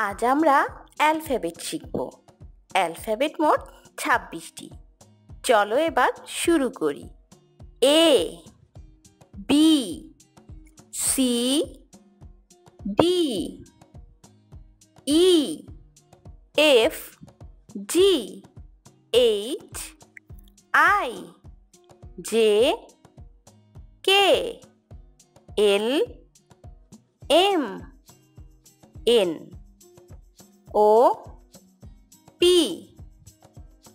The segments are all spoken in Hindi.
आज आमरा अल्फाबेट शिखबो। अल्फाबेट मोट 26टी। चलो एबार शुरू करी। A B C D E F G H I J K L M N O P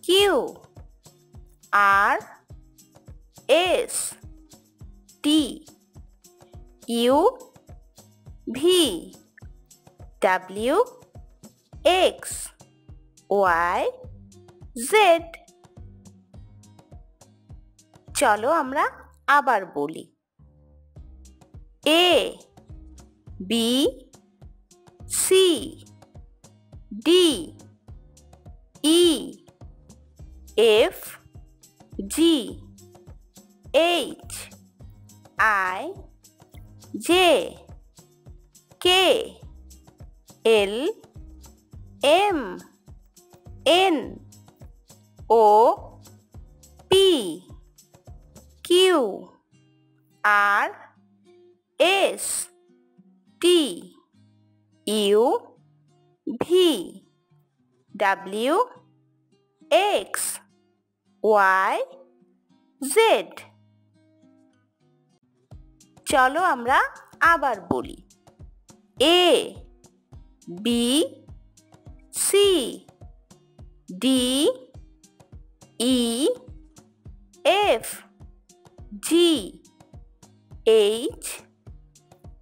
Q R S T U V W X Y Z। चलो आमरा आबार बोली। A B C D E F G H I J K L M N O P Q R S T U V W X Y Z। चलो आमरा आबार बोली। A B C D E F G H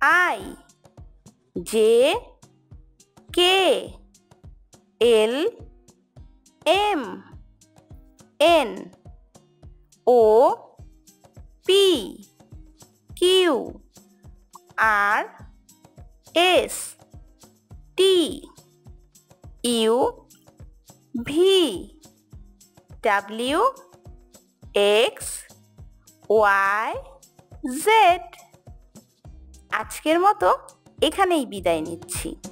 I J K L M N O P Q R S T U V W X Y Z। আজকের মতো এখানেই বিদায় নিচ্ছি।